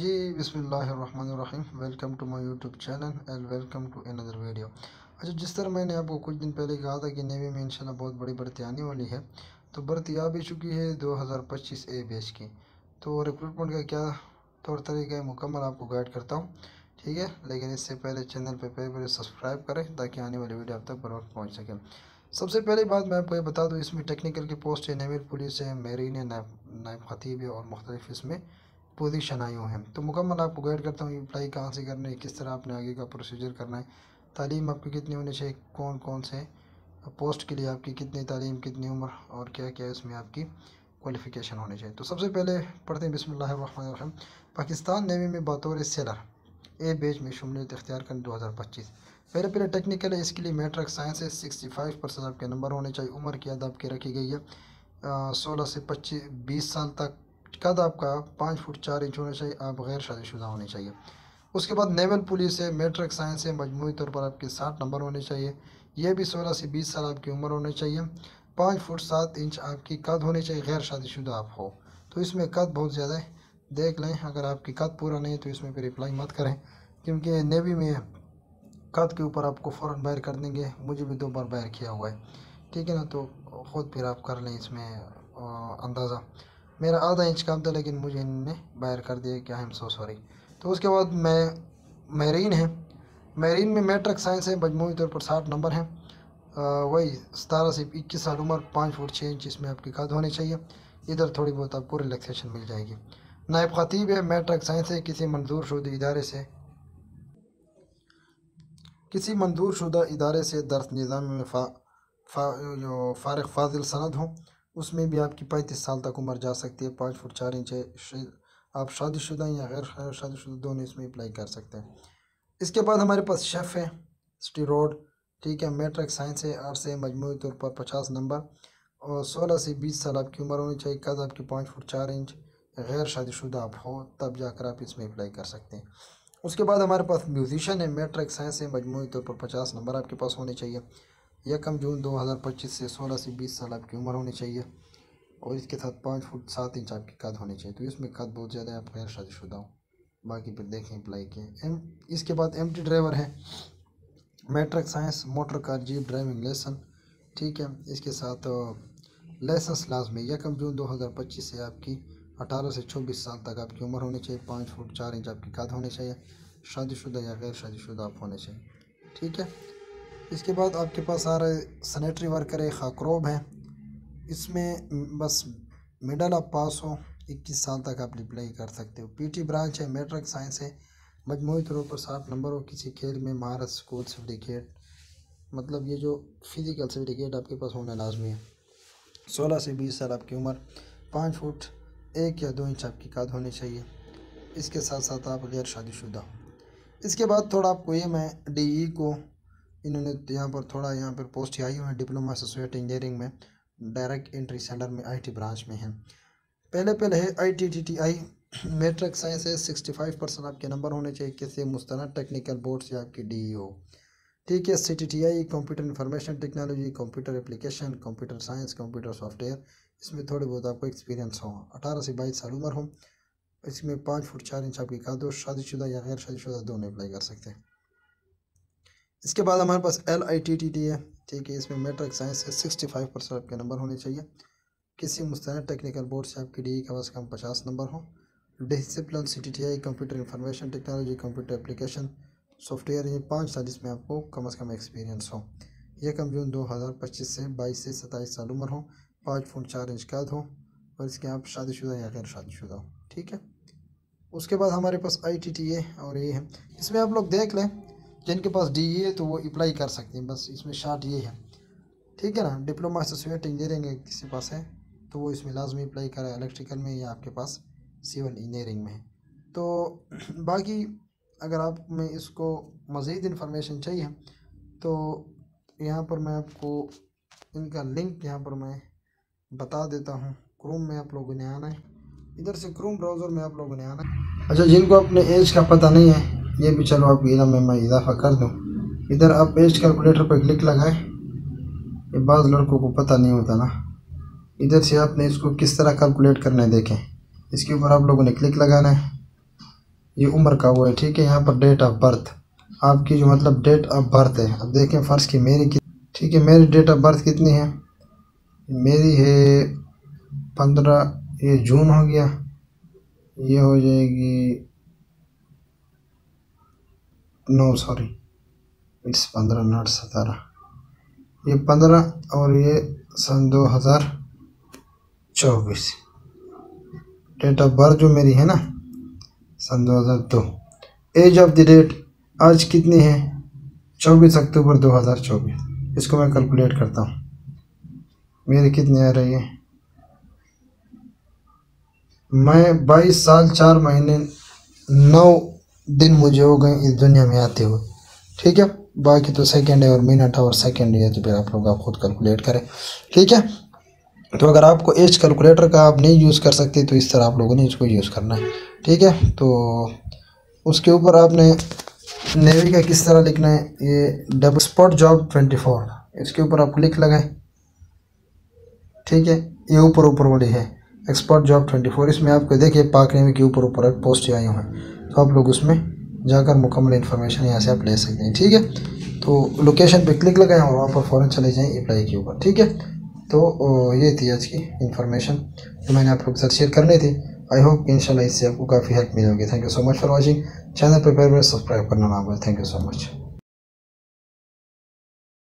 जी बिस्मिल्लाहिर्रहमानिर्रहीम। Welcome to my YouTube channel and welcome to another video. अच्छा, जिस तरह मैंने आपको कुछ दिन पहले कहा था कि नेवी में इंशाल्लाह बहुत बड़ी भर्ती आने वाली है, तो भर्ती आ भी चुकी है 2025 ए बैच की। तो रिक्रूटमेंट का क्या तौर तरीका है मुकम्मल आपको गाइड करता हूँ, ठीक है। लेकिन इससे पहले चैनल पर पहले सब्सक्राइब करें ताकि आने वाली वीडियो आप तक बर वक्त पहुँच सकें। सबसे पहली बात मैं आपको ये बता दूँ, इसमें टेक्निकल की पोस्ट है, नेवल पुलिस है, मेरीन है, नायब खतीब है और मुख्तलिफ इसमें पोजीशन आई हुए हैं। तो मुकम्मल आपको गाइड करता हूँ अप्लाई कहाँ से करना है, किस तरह आपने आगे का प्रोसीजर करना है, तालीम आपकी कितनी होनी चाहिए, कौन कौन से पोस्ट के लिए आपकी कितनी तालीम, कितनी उम्र और क्या क्या इसमें आपकी क्वालिफ़िकेशन होनी चाहिए। तो सबसे पहले पढ़ते हैं बिस्मिल्लाहिर्रहमानिर्रहीम। पाकिस्तान नेवी में बतौर सेलर ए बैच में शमूलियत इख्तियार करना 2025। पहले टेक्निकल है, इसके लिए मैट्रिक साइंस है, 65% आपके नंबर होने चाहिए। उम्र की हद आपकी रखी गई है 16 से 20 साल तक। कद आपका 5 फुट 4 इंच होना चाहिए, आप गैर शादीशुदा होने चाहिए। उसके बाद नेवल पुलिस है, मैट्रिक साइंस है, मजमूई तौर पर आपके 60 नंबर होने चाहिए। यह भी 16 से 20 साल आपकी उम्र होनी चाहिए। 5 फुट 7 इंच आपकी कद होनी चाहिए, गैर शादीशुदा आप हो। तो इसमें कद बहुत ज़्यादा है, देख लें। अगर आपकी कद पूरा नहीं है तो इसमें फिर अप्लाई मत करें, क्योंकि नेवी में कद के ऊपर आपको फ़ौरन बैर कर देंगे। मुझे भी 2 बार बैर किया हुआ है, ठीक है ना। तो ख़ुद फिर आप कर लें इसमें अंदाज़ा। मेरा आधा इंच कम था लेकिन मुझे इन्होंने बाहर कर दिया, क्या आई एम सो सॉरी। तो उसके बाद मैं मेरीन है, मेरीन में मैट्रिक साइंस है, मजमूई तौर पर 60 नंबर हैं, वही 17 से 21 साल उम्र, 5 फुट 6 इंच इसमें आपकी कद होनी चाहिए। इधर थोड़ी बहुत आपको रिलैक्सेशन मिल जाएगी। नायब खतीब है, मैट्रिक साइंस है, किसी मंजूर शुदा इदारे से दर्स निज़ाम में फारिग फाजिल सनद हो, उसमें भी आपकी 35 साल तक उम्र जा सकती है। 5 फुट 4 इंच है, आप शादीशुदा या गैर शादीशुदा दोनों इसमें अप्लाई कर सकते हैं। इसके बाद हमारे पास शेफ़ है, स्टीरोड, ठीक है, मैट्रिक साइंस है, आर्ट्स है, मजमूई तौर पर 50 नंबर और 16 से 20 साल आपकी उम्र होनी चाहिए। कद आपकी 5 फुट 4 इंच, गैर शादीशुदा आप हो तब जाकर आप इसमें अप्लाई कर सकते हैं। उसके बाद हमारे पास म्यूजिशन है, मैट्रिक साइंस है, मजमूई तौर पर 50 नंबर आपके पास होने चाहिए। 1 जून 2025 से 16 से 20 साल आपकी उम्र होनी चाहिए और इसके साथ 5 फुट 7 इंच आपकी कद होनी चाहिए। तो इसमें कद बहुत ज़्यादा है, आप गैर शादीशुदा हो। बाकी फिर देखें अप्लाई किए। इसके बाद एम्प्टी ड्राइवर है, matric science, motor car, jeep driving lesson, ठीक है, इसके साथ लाइसेंस लाजमी। 1 जून 2025 से आपकी 18 से 24 साल तक आपकी उम्र होनी चाहिए। 5 फुट 4 इंच आपकी कद होनी चाहिए, शादीशुदा या गैर शादीशुदा आप होने चाहिए, ठीक है। इसके बाद आपके पास आ रहा है सैनिटरी वर्कर है, खाकरोब है, इसमें बस मिडल आप पास हो 21 साल तक आप अप्लाई कर सकते हो। पीटी ब्रांच है, मैट्रिक साइंस है, मजमूई तौर पर 60 नंबर हो, किसी खेल में महारत, स्कूल सर्टिफिकेट, मतलब ये जो फिज़िकल सर्टिफिकेट आपके पास होना लाजमी है। 16 से 20 साल आपकी उम्र, 5 फुट 1 या 2 इंच आपकी कद होनी चाहिए, इसके साथ साथ आप गैर शादीशुदा। इसके बाद थोड़ा आपको ये मैं DE को इन्होंने यहाँ पर पोस्ट आई हुई है, डिप्लोमा एसोसिएट इंजीनियरिंग में डायरेक्ट एंट्री सेंटर में IT ब्रांच में है। पहले है ITTTI, मैट्रिक साइंस है, 65% आपके नंबर होने चाहिए, किसी मुस्तनद टेक्निकल बोर्ड से आपकी DE, ठीक है। CTTI computer information technology, computer application, computer science, computer software, इसमें थोड़ी बहुत आपको एक्सपीरियंस हो, 18 से 22 साल उम्र हो, इसमें 5 फुट 4 इंच आपकी कद हो, शादीशुदा या गैर शादीशुदा दोनों अप्लाई कर सकते हैं। इसके बाद हमारे पास LITTT है, ठीक है, इसमें मैट्रिक साइंस है, 65% आपके नंबर होने चाहिए, किसी मुस्तनद टेक्निकल बोर्ड से आपकी DE कम अज़ कम 50 नंबर हो। Discipline CTTI computer information technology, computer application, software, ये 5 साल इसमें आपको कम अज़ कम एक्सपीरियंस हो। 1 जून 2025 से 22 से 27 साल उम्र हो, 5 फुट 4 इंच कद हो और इसके आप शादीशुदा या गैर शादीशुदा हो, ठीक है। उसके बाद हमारे पास ITTA और ये है, इसमें आप लोग देख लें जिनके पास DE है तो वो अप्लाई कर सकते हैं, बस इसमें शॉर्ट ये है, ठीक है ना। डिप्लोमा एसोसिएट इंजीनियरिंग किसी पास है तो वो इसमें लाजमी अप्लाई करें, इलेक्ट्रिकल में या आपके पास सिविल इंजीनियरिंग में है। तो बाकी अगर आप में इसको मज़ीद इन्फॉर्मेशन चाहिए तो यहाँ पर मैं आपको इनका लिंक यहाँ पर मैं बता देता हूँ। क्रोम में आप लोगों ने आना है, इधर से क्रोम ब्राउज़र में आप लोगों ने आना है। अच्छा, जिनको अपने एज का पता नहीं है ये भी चलो आप इलम में मैं इजाफा कर दूँ। इधर आप एज कैलकुलेटर पर क्लिक लगाएं, ये बाज़ लड़कों को पता नहीं होता ना। इधर से आपने इसको किस तरह कैलकुलेट करना है देखें, इसके ऊपर आप लोगों ने क्लिक लगाना है। ये उम्र का हुआ है, ठीक है। यहाँ पर डेट ऑफ बर्थ आपकी जो मतलब डेट ऑफ बर्थ है, अब देखें फ़र्श की मेरी की, ठीक है, मेरी डेट ऑफ बर्थ कितनी है, मेरी है 15 ये जून हो गया, ये हो जाएगी 9 सॉरी इट्स 15 नॉट 17, ये 15 और ये सन 2024। डेट ऑफ बर्थ जो मेरी है ना सन 2002। एज ऑफ द डेट आज कितनी है 24 अक्टूबर 2024। इसको मैं कैलकुलेट करता हूँ, मेरी कितनी आ रही है, मैं 22 साल 4 महीने 9 दिन मुझे हो गए इस दुनिया में आते हुए, ठीक है। बाकी तो सेकंड है और मिनट है और सेकंड है, तो फिर आप लोग आप खुद कैलकुलेट करें, ठीक है। तो अगर आपको एज कैलकुलेटर का आप नहीं यूज़ कर सकते तो इस तरह आप लोगों ने इसको यूज़ करना है, ठीक है। तो उसके ऊपर आपने नेवी का किस तरह लिखना है, ये डबल स्पॉट जॉब 24 इसके ऊपर आप क्लिक लगाएं, ठीक है। ये ऊपर ऊपर वाली है एक्सपर्ट जॉब 24, इसमें आपको देखिए पाक नेवी के ऊपर ऊपर पोस्ट आई हुए हैं, तो आप लोग उसमें जाकर मुकम्मल इन्फॉर्मेशन यहाँ से आप ले सकते हैं, ठीक है। तो लोकेशन पे क्लिक लगाएं और वहाँ पर फ़ौरन चले जाएं अप्लाई के ऊपर, ठीक है। तो ये थी आज की इन्फॉर्मेशन जो मैंने आप लोग के साथ शेयर करनी थी। आई होप इंशाल्लाह इससे आपको काफ़ी हेल्प मिलेगी। Thank you so much for watching. Channel पर सब्सक्राइब करना ना भूलें। Thank you so much.